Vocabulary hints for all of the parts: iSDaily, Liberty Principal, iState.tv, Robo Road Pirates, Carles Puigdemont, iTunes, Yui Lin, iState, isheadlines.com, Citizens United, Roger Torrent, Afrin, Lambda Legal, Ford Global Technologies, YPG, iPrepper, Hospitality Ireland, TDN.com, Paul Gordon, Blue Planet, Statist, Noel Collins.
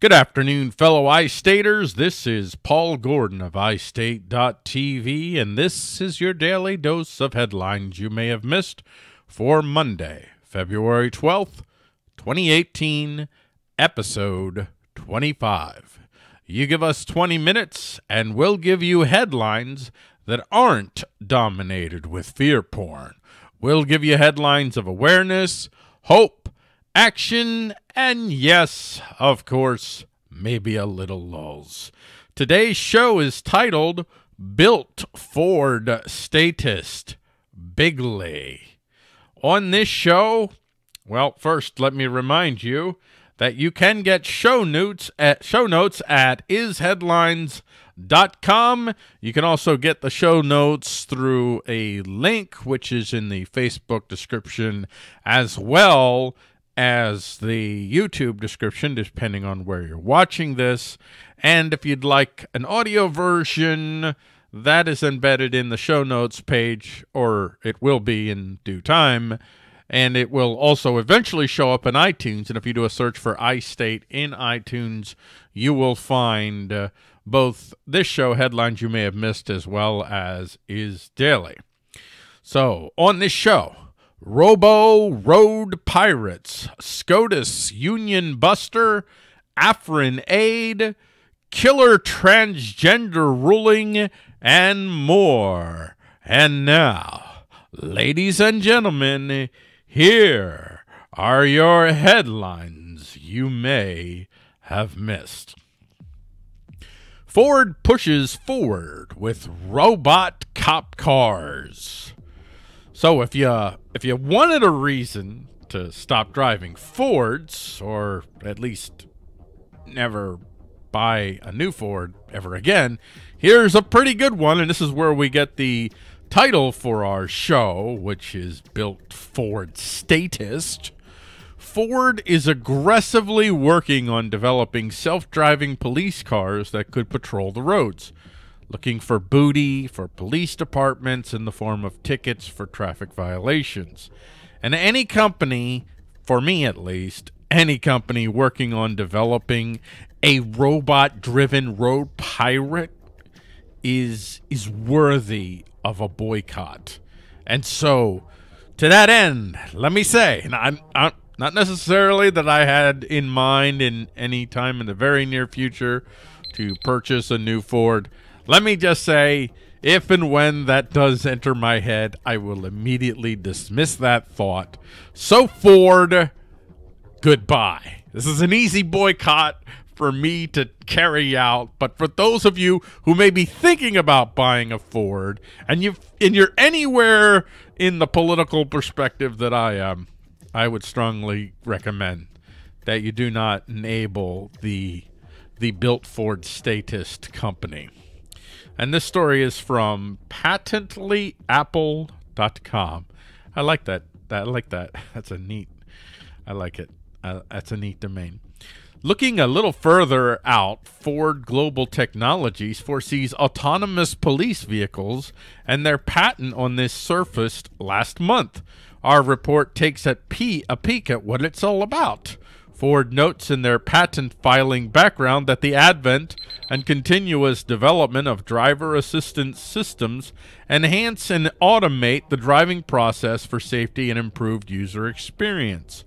Good afternoon, fellow iStaters. This is Paul Gordon of iState.tv, and this is your daily dose of headlines you may have missed for Monday, February 12th, 2018, episode 25. You give us 20 minutes, and we'll give you headlines that aren't dominated with fear porn. We'll give you headlines of awareness, hope, action, and yes, of course, maybe a little lulls. Today's show is titled Built Ford Statist Bigly. On this show, well, first let me remind you that you can get show notes at isheadlines.com. You can also get the show notes through a link, which is in the Facebook description, as well as the YouTube description, depending on where you're watching this. And if you'd like an audio version, that is embedded in the show notes page, or it will be in due time. And it will also eventually show up in iTunes. And if you do a search for iState in iTunes, you will find both this show, headlines you may have missed, as well as iSDaily. So on this show, Robo Road Pirates, SCOTUS Union Buster, Afrin Aid, Killer Transgender Ruling, and more. And now, ladies and gentlemen, here are your headlines you may have missed. Ford pushes forward with robot cop cars. So if you wanted a reason to stop driving Fords, or at least never buy a new Ford ever again, here's a pretty good one, and this is where we get the title for our show, which is Built Ford Statist. Ford is aggressively working on developing self-driving police cars that could patrol the roads, looking for booty for police departments in the form of tickets for traffic violations. And any company, for me at least, any company working on developing a robot-driven road pirate is worthy of a boycott. And so, to that end, let me say, and I'm not necessarily that I had in mind in any time in the very near future to purchase a new Ford. Let me just say, if and when that does enter my head, I will immediately dismiss that thought. So Ford, goodbye. This is an easy boycott for me to carry out, but for those of you who may be thinking about buying a Ford, and you're anywhere in the political perspective that I am, I would strongly recommend that you do not enable the Built Ford Statist company. And this story is from PatentlyApple.com. I like that. I like that. That's a neat. I like it. That's a neat domain. Looking a little further out, Ford Global Technologies foresees autonomous police vehicles, and their patent on this surfaced last month. Our report takes a peek at what it's all about. Ford notes in their patent filing background that the advent and continuous development of driver assistance systems enhance and automate the driving process for safety and improved user experience.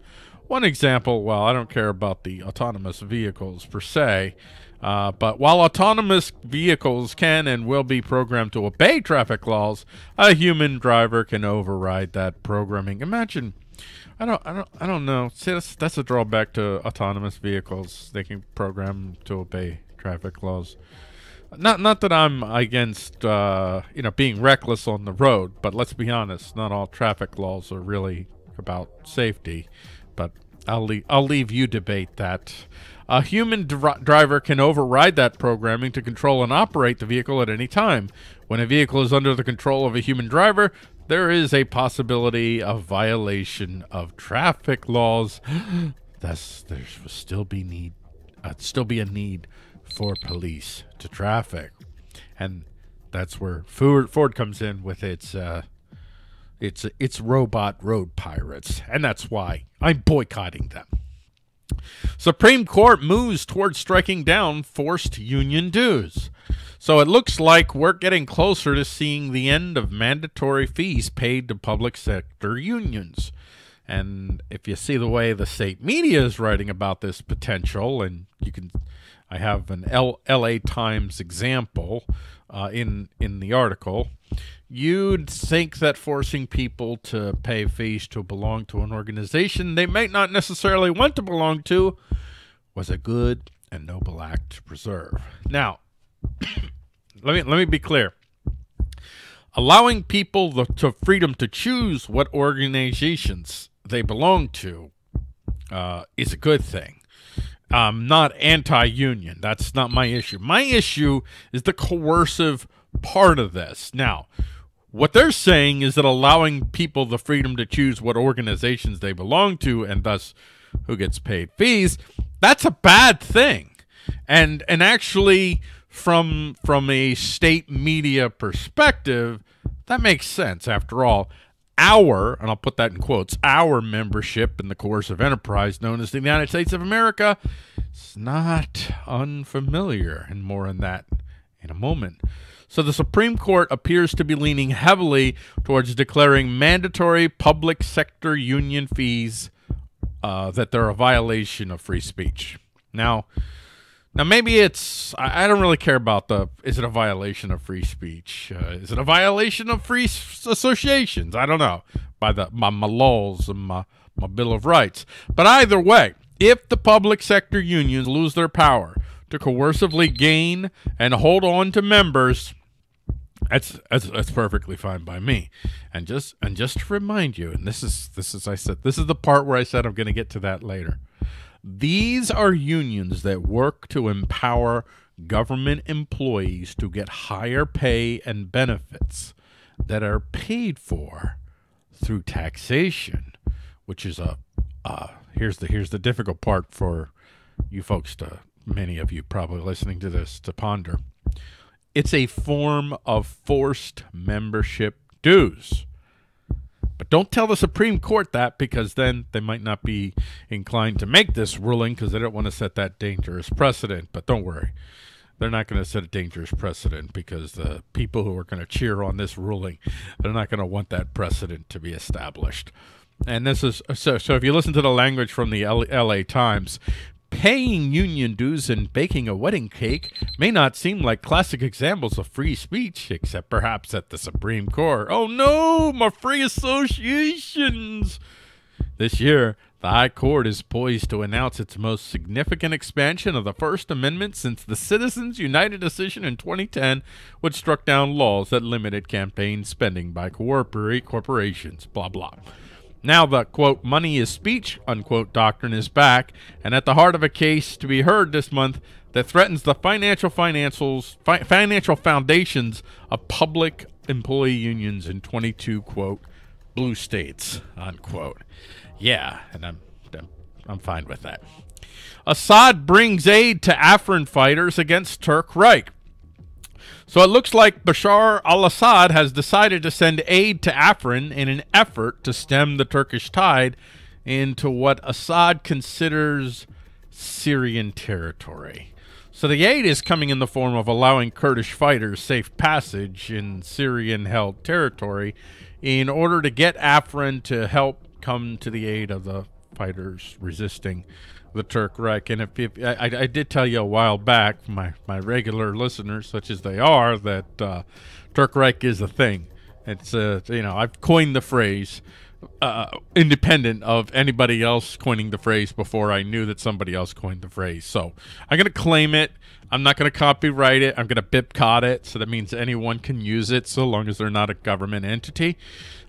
One example, well, I don't care about the autonomous vehicles per se, but while autonomous vehicles can and will be programmed to obey traffic laws, a human driver can override that programming. Imagine. I don't know. See, that's a drawback to autonomous vehicles. They can program to obey traffic laws. Not that I'm against being reckless on the road, but let's be honest, not all traffic laws are really about safety. But I'll leave you debate that. A human driver can override that programming to control and operate the vehicle at any time. When a vehicle is under the control of a human driver, there is a possibility of violation of traffic laws. Thus, there will still be a need for police to traffic, and that's where Ford comes in with its robot road pirates, and that's why I'm boycotting them. Supreme Court moves towards striking down forced union dues. So it looks like we're getting closer to seeing the end of mandatory fees paid to public sector unions. And if you see the way the state media is writing about this potential, and you can, I have an LA Times example in the article, you'd think that forcing people to pay fees to belong to an organization they might not necessarily want to belong to was a good and noble act to preserve. Now, let me be clear. Allowing people the freedom to choose what organizations they belong to is a good thing. I'm not anti-union. That's not my issue. My issue is the coercive part of this. Now, what they're saying is that allowing people the freedom to choose what organizations they belong to and thus who gets paid fees, that's a bad thing. And actually, from a state media perspective, that makes sense. After all, our, and I'll put that in quotes, our membership in the coercive enterprise known as the United States of America is not unfamiliar, and more on that in a moment. So the Supreme Court appears to be leaning heavily towards declaring mandatory public sector union fees that they're a violation of free speech. Now, maybe it's, I don't really care about the, is it a violation of free speech? Is it a violation of free associations? I don't know, by my laws and my Bill of Rights. But either way, if the public sector unions lose their power to coercively gain and hold on to members, that's perfectly fine by me. And just to remind you, and this is the part where I said I'm going to get to that later. These are unions that work to empower government employees to get higher pay and benefits that are paid for through taxation, which is a here's the difficult part for you folks, to many of you probably listening to this, to ponder. It's a form of forced membership dues. But don't tell the Supreme Court that, because then they might not be inclined to make this ruling because they don't want to set that dangerous precedent. But don't worry, they're not going to set a dangerous precedent, because the people who are going to cheer on this ruling, they're not going to want that precedent to be established. And this is so if you listen to the language from the LA Times, paying union dues and baking a wedding cake may not seem like classic examples of free speech, except perhaps at the Supreme Court. Oh no, my free associations! This year, the High Court is poised to announce its most significant expansion of the First Amendment since the Citizens United decision in 2010, which struck down laws that limited campaign spending by corporations, blah, blah. Now the, quote, money is speech, unquote, doctrine is back, and at the heart of a case to be heard this month that threatens the financial foundations of public employee unions in 22, quote, blue states, unquote. Yeah, and I'm fine with that. Assad brings aid to Afrin fighters against Turk Reich. So it looks like Bashar al-Assad has decided to send aid to Afrin in an effort to stem the Turkish tide into what Assad considers Syrian territory. So the aid is coming in the form of allowing Kurdish fighters safe passage in Syrian-held territory in order to get Afrin to help come to the aid of the fighters resisting the Turk Reich. And I did tell you a while back, my regular listeners, such as they are, that Turk Reich is a thing. It's you know, I've coined the phrase, independent of anybody else coining the phrase before I knew that somebody else coined the phrase. So I'm going to claim it. I'm not going to copyright it. I'm going to BIPCOT it. So that means anyone can use it so long as they're not a government entity.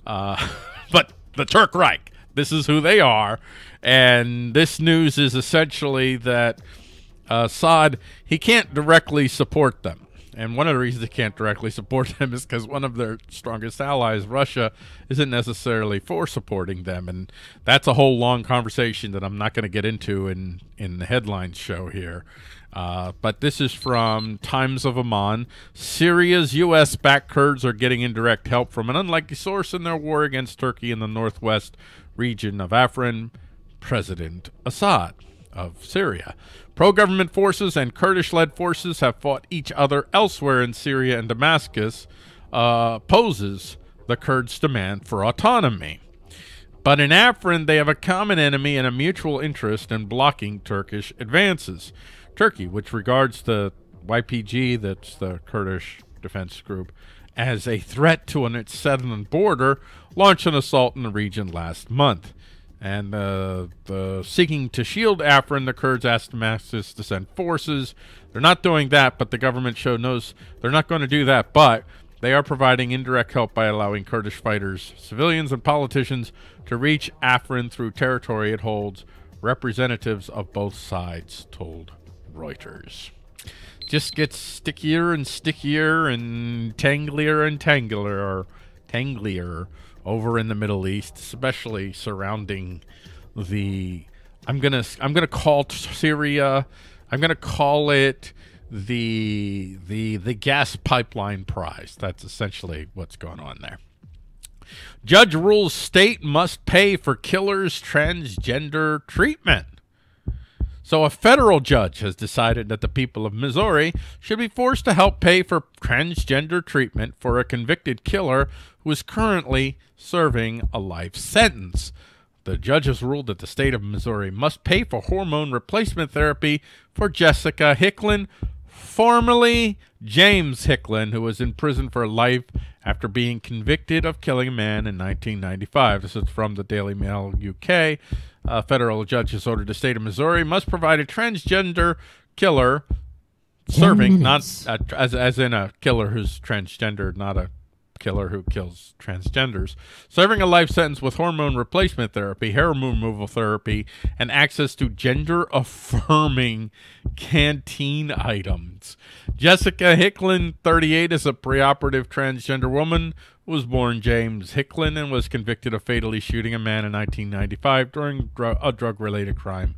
But the Turk Reich, this is who they are, and this news is essentially that Assad, he can't directly support them. And one of the reasons he can't directly support them is because one of their strongest allies, Russia, isn't necessarily for supporting them. And that's a whole long conversation that I'm not going to get into in the headlines show here. But this is from Times of Amman. Syria's U.S.-backed Kurds are getting indirect help from an unlikely source in their war against Turkey in the northwest region of Afrin, President Assad. of Syria. Pro-government forces and Kurdish-led forces have fought each other elsewhere in Syria, and Damascus opposes the Kurds' demand for autonomy. But in Afrin, they have a common enemy and a mutual interest in blocking Turkish advances. Turkey, which regards the YPG, that's the Kurdish defense group, as a threat to its southern border, launched an assault in the region last month. And seeking to shield Afrin, the Kurds asked Damascus to send forces. They're not doing that, but the government knows they're not going to do that, but they are providing indirect help by allowing Kurdish fighters, civilians, and politicians to reach Afrin through territory it holds, representatives of both sides told Reuters. Just gets stickier and stickier and tanglier and tanglier over in the Middle East, especially surrounding the I'm gonna call Syria, I'm gonna call it the gas pipeline prize. That's essentially what's going on there. Judge rules state must pay for killers' transgender treatment. So a federal judge has decided that the people of Missouri should be forced to help pay for transgender treatment for a convicted killer who is currently serving a life sentence. The judge has ruled that the state of Missouri must pay for hormone replacement therapy for Jessica Hicklin, formerly James Hicklin, who was in prison for life after being convicted of killing a man in 1995. This is from the Daily Mail UK. A federal judge has ordered the state of Missouri must provide a transgender killer serving, as in a killer who's transgender, not a killer who kills transgenders, serving a life sentence with hormone replacement therapy, hair removal therapy, and access to gender-affirming canteen items. Jessica Hicklin, 38, is a preoperative transgender woman, was born James Hicklin, and was convicted of fatally shooting a man in 1995 during a drug-related crime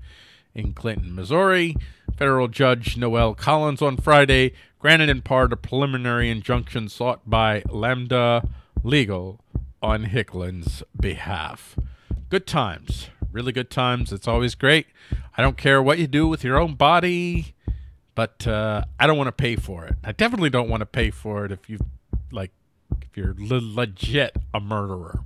in Clinton, Missouri. Federal Judge Noel Collins on Friday granted in part a preliminary injunction sought by Lambda Legal on Hicklin's behalf. Good times. Really good times. It's always great. I don't care what you do with your own body, but I don't want to pay for it. I definitely don't want to pay for it if you if you're legit a murderer.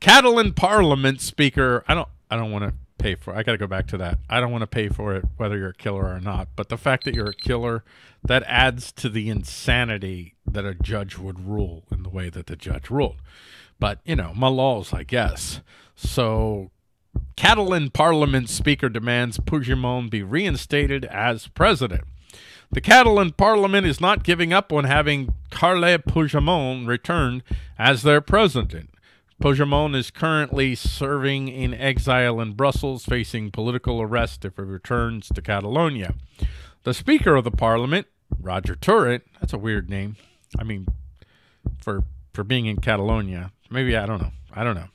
Catalan Parliament Speaker, I don't want to pay for it. I got to go back to that. I don't want to pay for it whether you're a killer or not, but the fact that you're a killer, that adds to the insanity that a judge would rule in the way that the judge ruled. But, you know, my laws, I guess. So, Catalan Parliament Speaker demands Puigdemont be reinstated as president. The Catalan Parliament is not giving up on having Carles Puigdemont returned as their president. Puigdemont is currently serving in exile in Brussels, facing political arrest if he returns to Catalonia. The Speaker of the Parliament, Roger Torrent, that's a weird name. I mean, for being in Catalonia. Maybe, I don't know.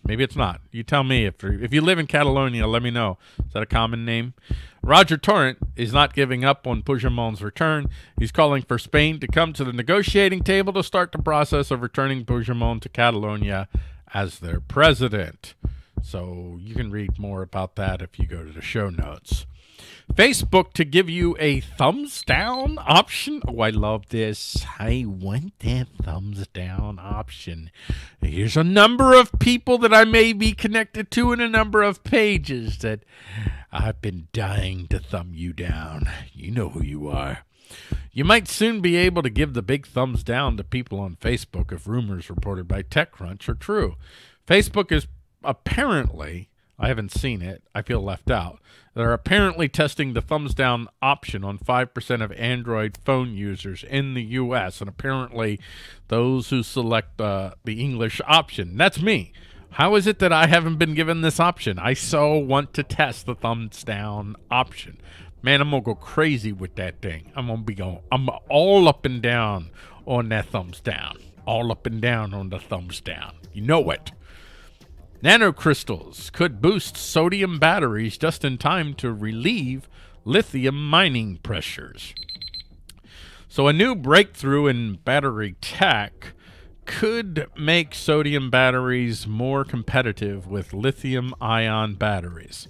Maybe it's not. You tell me. If you live in Catalonia, let me know. Is that a common name? Roger Torrent is not giving up on Puigdemont's return. He's calling for Spain to come to the negotiating table to start the process of returning Puigdemont to Catalonia as their president. So you can read more about that if you go to the show notes. Facebook to give you a thumbs down option. Oh, I love this. I want that thumbs down option. Here's a number of people that I may be connected to and a number of pages that I've been dying to thumb you down. You know who you are. You might soon be able to give the big thumbs down to people on Facebook if rumors reported by TechCrunch are true. Facebook is apparently, I haven't seen it, I feel left out, they're apparently testing the thumbs down option on 5% of Android phone users in the U.S. And apparently those who select the English option, that's me. How is it that I haven't been given this option? I so want to test the thumbs down option. Man, I'm going to go crazy with that thing. I'm all up and down on that thumbs down. All up and down on the thumbs down. You know it. Nanocrystals could boost sodium batteries just in time to relieve lithium mining pressures. So a new breakthrough in battery tech could make sodium batteries more competitive with lithium-ion batteries.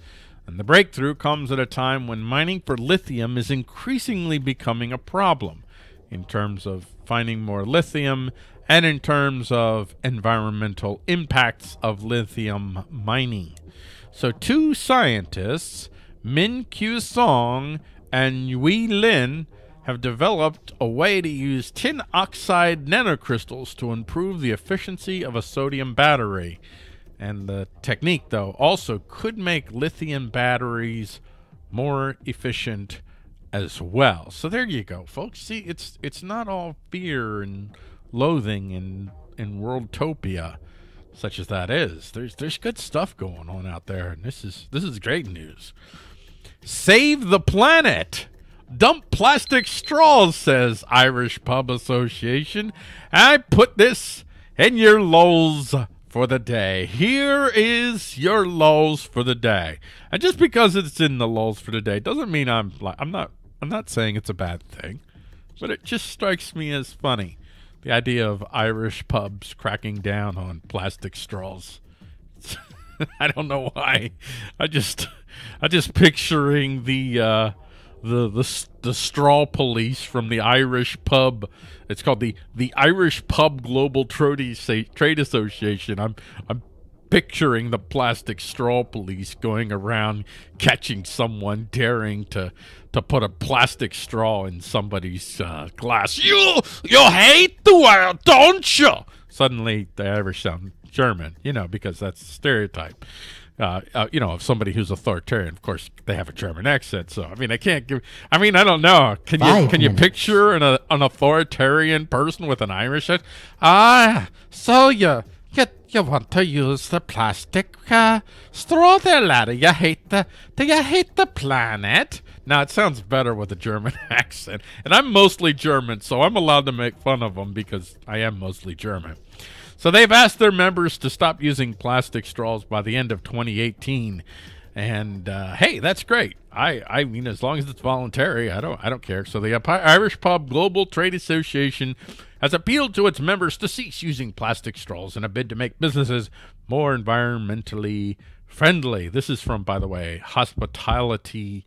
And the breakthrough comes at a time when mining for lithium is increasingly becoming a problem in terms of finding more lithium and in terms of environmental impacts of lithium mining. So two scientists, Min Q Song and Yui Lin, have developed a way to use tin oxide nanocrystals to improve the efficiency of a sodium battery. And the technique, though, also could make lithium batteries more efficient as well. So there you go, folks. See, it's not all fear and loathing and worldtopia, such as that is. There's good stuff going on out there, and this is great news. Save the planet. Dump plastic straws, says Irish Pub Association. I put this in your lolls for the day. Here is your lolls for the day. And just because it's in the lolls for the day doesn't mean I'm not saying it's a bad thing, but it just strikes me as funny. The idea of Irish pubs cracking down on plastic straws. I don't know why. I just picturing the straw police from the Irish pub. It's called the Irish Pub Global Trade Association. I'm picturing the plastic straw police going around catching someone daring to put a plastic straw in somebody's glass. You hate the world, don't you? Suddenly the Irish sound German, you know, because that's the stereotype. You know, of somebody who's authoritarian. Of course, they have a German accent. So, I mean, I can't give. I mean, I don't know. Can you picture an authoritarian person with an Irish accent? So you want to use the plastic straw there, laddie? Do you hate the planet? Now it sounds better with a German accent, and I'm mostly German, so I'm allowed to make fun of them because I am mostly German. So they've asked their members to stop using plastic straws by the end of 2018, and hey, that's great. I mean, as long as it's voluntary, I don't care. So the Irish Pub Global Trade Association has appealed to its members to cease using plastic straws in a bid to make businesses more environmentally friendly. This is from, by the way, Hospitality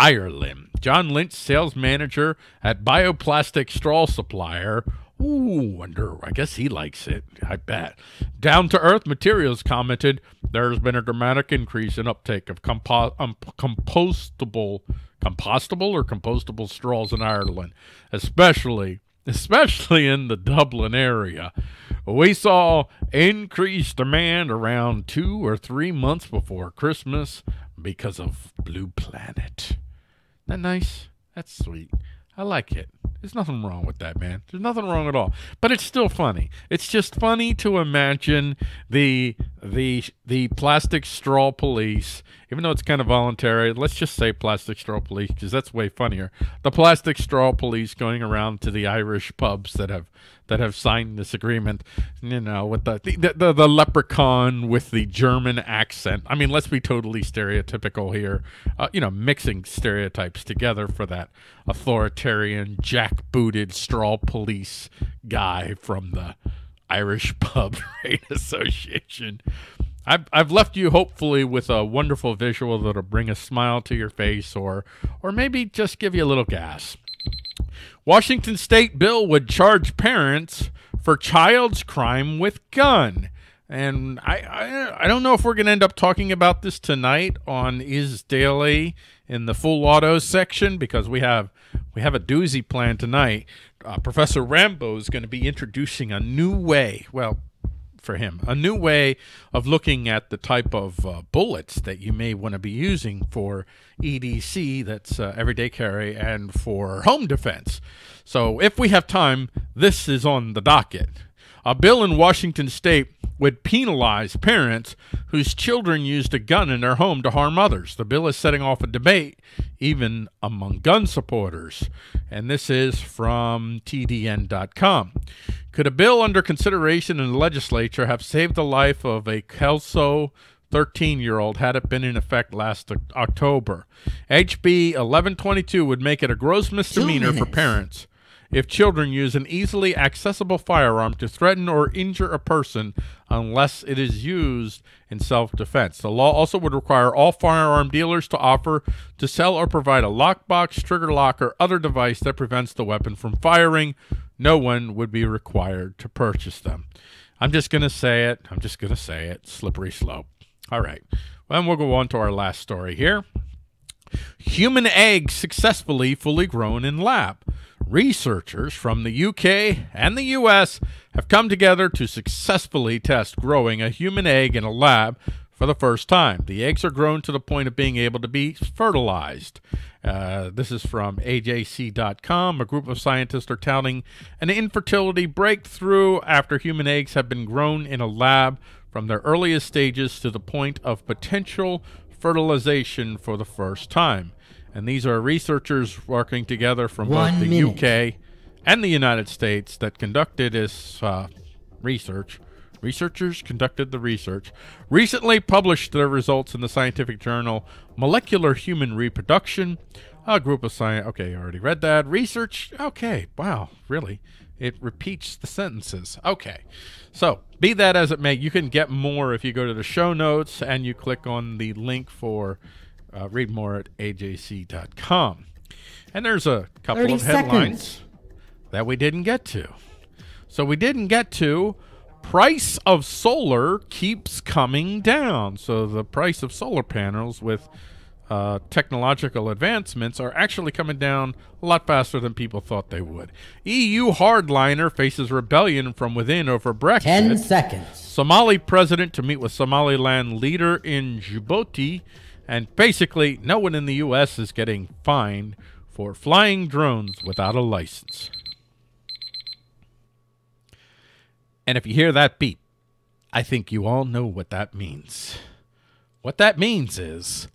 Ireland. John Lynch, sales manager at bioplastic straw supplier. Ooh, wonder. I guess he likes it. I bet. Down to Earth Materials commented, "There's been a dramatic increase in uptake of compostable straws in Ireland, especially in the Dublin area. We saw increased demand around 2 or 3 months before Christmas because of Blue Planet." Isn't that nice? That's sweet. I like it. There's nothing wrong with that, man. There's nothing wrong at all. But it's still funny. It's just funny to imagine the plastic straw police, even though it's kind of voluntary. Let's just say plastic straw police because that's way funnier. The plastic straw police going around to the Irish pubs that have signed this agreement, you know, with the leprechaun with the German accent. I mean, let's be totally stereotypical here, you know, mixing stereotypes together for that authoritarian, jackbooted straw police guy from the Irish Pub Trade Association. I've left you hopefully with a wonderful visual that'll bring a smile to your face or maybe just give you a little gas. Washington State bill would charge parents for child's crime with gun. And I don't know if we're going to end up talking about this tonight on iSDaily in the full auto section because we have a doozy planned tonight. Professor Rambo is going to be introducing a new way, well, for him, a new way of looking at the type of bullets that you may want to be using for EDC, that's everyday carry, and for home defense. So if we have time, this is on the docket. A bill in Washington state would penalize parents whose children used a gun in their home to harm others. The bill is setting off a debate even among gun supporters. And this is from TDN.com. Could a bill under consideration in the legislature have saved the life of a Kelso 13-year-old had it been in effect last October? HB 1122 would make it a gross misdemeanor for parents if children use an easily accessible firearm to threaten or injure a person unless it is used in self-defense. The law also would require all firearm dealers to offer to sell or provide a lockbox, trigger lock, or other device that prevents the weapon from firing. No one would be required to purchase them. I'm just going to say it. I'm just going to say it. Slippery slope. All right. Well, then we'll go on to our last story here. Human eggs successfully fully grown in lab. Researchers from the UK and the US have come together to successfully test growing a human egg in a lab for the first time. The eggs are grown to the point of being able to be fertilized. This is from AJC.com. A group of scientists are touting an infertility breakthrough after human eggs have been grown in a lab from their earliest stages to the point of potential fertilization for the first time. And these are researchers working together from both the UK and the United States that conducted this research. Researchers conducted the research, recently published their results in the scientific journal Molecular Human Reproduction. A group of okay, I already read that. Research, okay, wow, really? It repeats the sentences. Okay, so be that as it may, you can get more if you go to the show notes and you click on the link for read more at AJC.com. And there's a couple of headlines that we didn't get to. So we didn't get to price of solar keeps coming down. So the price of solar panels with technological advancements are actually coming down a lot faster than people thought they would. EU hardliner faces rebellion from within over Brexit. 10 seconds. Somali president to meet with Somaliland leader in Djibouti. And basically, no one in the U.S. is getting fined for flying drones without a license. And if you hear that beep, I think you all know what that means. What that means is,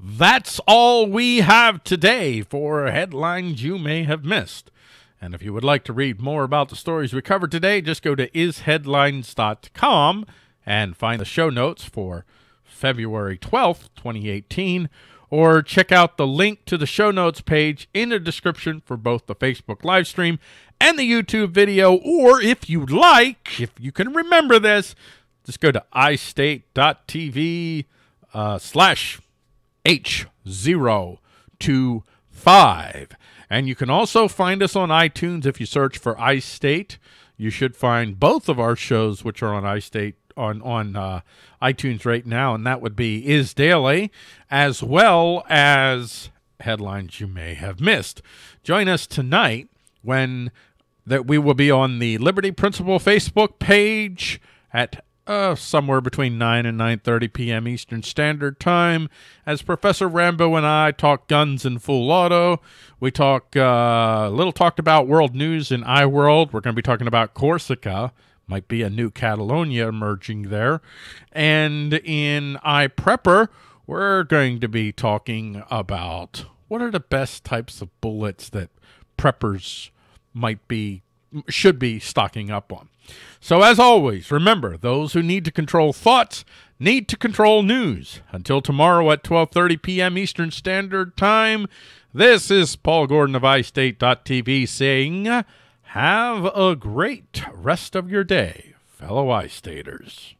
that's all we have today for headlines you may have missed. And if you would like to read more about the stories we covered today, just go to isheadlines.com and find the show notes for February 12th, 2018, or check out the link to the show notes page in the description for both the Facebook live stream and the YouTube video, or if you'd like, if you can remember this, just go to iState.tv /H025. And you can also find us on iTunes. If you search for iState, you should find both of our shows, which are on iState on iTunes right now, and that would be iSDaily, as well as headlines you may have missed. Join us tonight when that we will be on the Liberty Principal Facebook page at somewhere between 9 and 9:30 p.m. Eastern Standard Time, as Professor Rambo and I talk guns and full auto. We talk a little talked about world news in iWorld. We're going to be talking about Corsica. Might be a new Catalonia emerging there. And in iPrepper, we're going to be talking about what are the best types of bullets that preppers should be stocking up on. So as always, remember, those who need to control thoughts need to control news. Until tomorrow at 12:30 p.m. Eastern Standard Time, this is Paul Gordon of iState.tv saying, have a great rest of your day, fellow iStaters.